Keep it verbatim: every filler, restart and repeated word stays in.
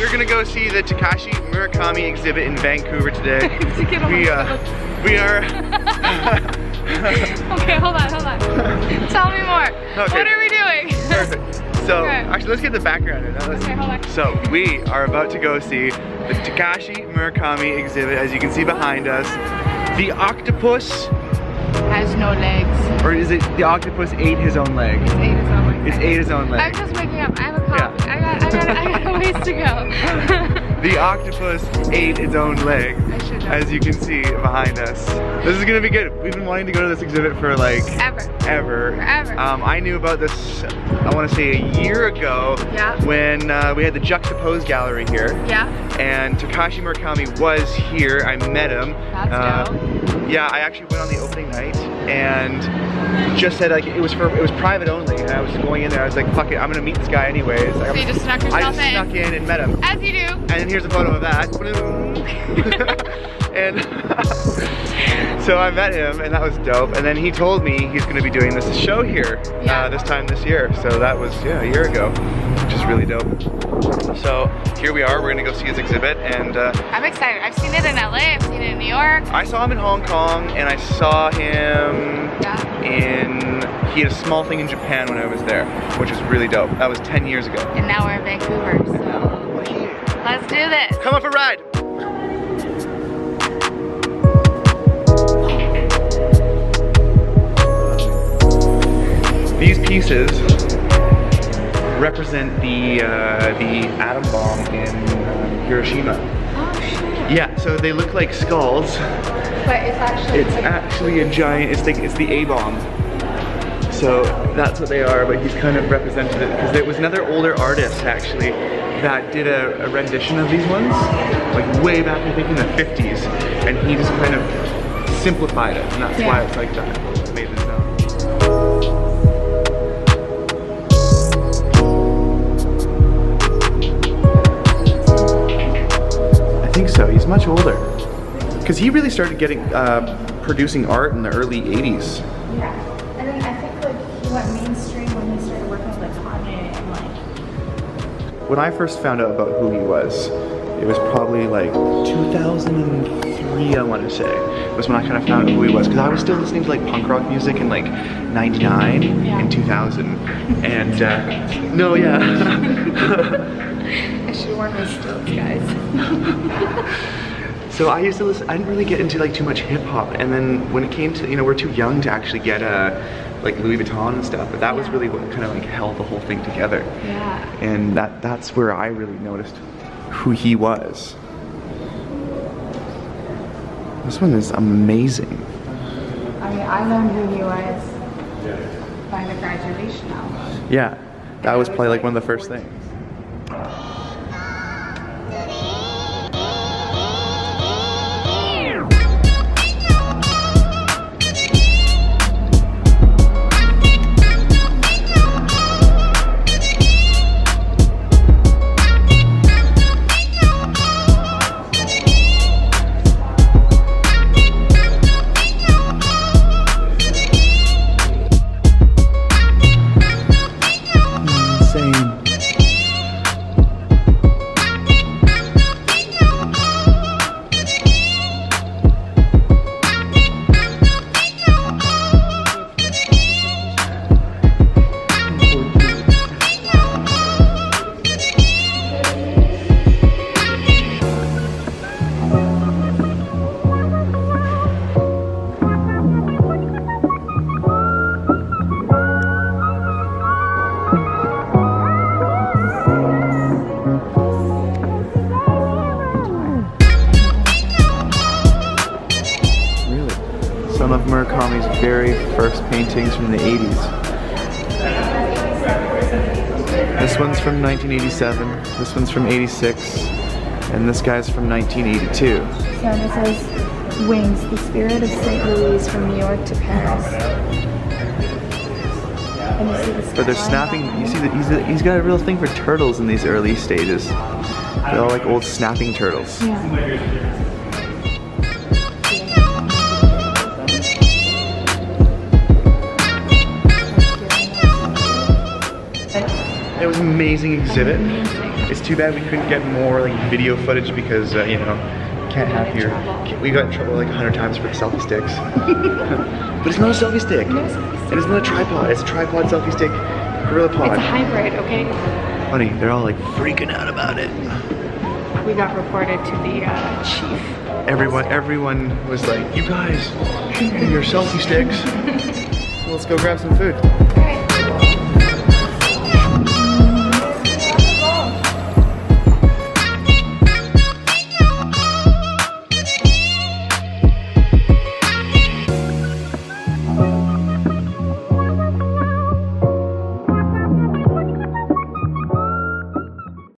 we're gonna go see the Takashi Murakami exhibit in Vancouver today. to get we, uh, we are... Okay, hold on, hold on. Tell me more. Okay. What are we doing? Perfect. So, okay. Actually, let's get the background in. Okay, hold on. So, we are about to go see the Takashi Murakami exhibit, as you can see behind us. The octopus... has no legs. Or is it the octopus ate his own leg? It's ate his own leg. It's ate his own leg. I'm just waking up. I have a cough. Yeah. I got, I got, I got a ways to go. The octopus ate its own leg, I should know. As you can see behind us. This is gonna be good. We've been wanting to go to this exhibit for like ever, ever, forever. Um, I knew about this. I want to say a year ago. Yeah. When uh, we had the Juxtapose gallery here. Yeah. And Takashi Murakami was here. I met him. That's dope. Uh, yeah, I actually went on the opening night and just said like it was for it was private only, and I was going in there. I was like, fuck it, I'm gonna meet this guy anyways. Like, so you just snuck yourself in. I just in. snuck in and met him. As you do. And here's a photo of that. And so I met him, and that was dope. And then he told me he's gonna be doing this show here yeah. uh, this time this year. So that was yeah a year ago, which is really dope. So here we are. We're gonna go see his exhibit, and uh, I'm excited. I've seen it in L A. I've seen it in New York. I saw him in Hong Kong, and I saw him yeah. in he had a small thing in Japan when I was there, which is really dope. That was ten years ago. And now we're in Vancouver. So yeah. Let's do this. Come on for a ride. These pieces represent the uh, the atom bomb in uh, Hiroshima. Oh shit! Yeah, so they look like skulls. But it's actually it's like actually a giant. It's like it's the A bomb. So that's what they are. But he's kind of represented it because there was another older artist actually that did a, a rendition of these ones, like way back I think in the fifties, and he just kind of simplified it, and that's yeah. why it's like that. Made this out. So he's much older because he really started getting uh, producing art in the early eighties. Yeah, and then I think like he went mainstream when he started working with like Kanye and like. When I first found out about who he was, it was probably like two thousand three, I want to say, was when I kind of found out who he was, because I was still listening to like punk rock music in like ninety-nine yeah. and two thousand, and uh, no, yeah. I should have worn my stilts, guys. So I used to listen, I didn't really get into like too much hip hop, and then when it came to, you know, we're too young to actually get uh, like Louis Vuitton and stuff, but that yeah. was really what kind of like held the whole thing together. Yeah. And that that's where I really noticed who he was. This one is amazing. I mean, I learned who he was yeah. by the Graduation album. Yeah, that was probably like one of the first things. Some of Murakami's very first paintings from the eighties. This one's from nineteen eighty-seven, this one's from eighty-six, and this guy's from nineteen eighty-two. So this is Wings, the Spirit of Saint Louis from New York to Paris. And you see the but they're snapping, you see that he's, he's got a real thing for turtles in these early stages. They're all like old snapping turtles. Yeah. It was an amazing exhibit. Amazing. It's too bad we couldn't get more like video footage because uh, you know, can't have here. We got in trouble like a hundred times for the selfie sticks. But it's not a selfie stick. No selfie stick. And it's not a tripod. It's a tripod, selfie stick, gorilla pod. It's a hybrid, okay? Funny, they're all like freaking out about it. We got reported to the uh, chief. Everyone, everyone was like, you guys, your selfie sticks. Let's go grab some food.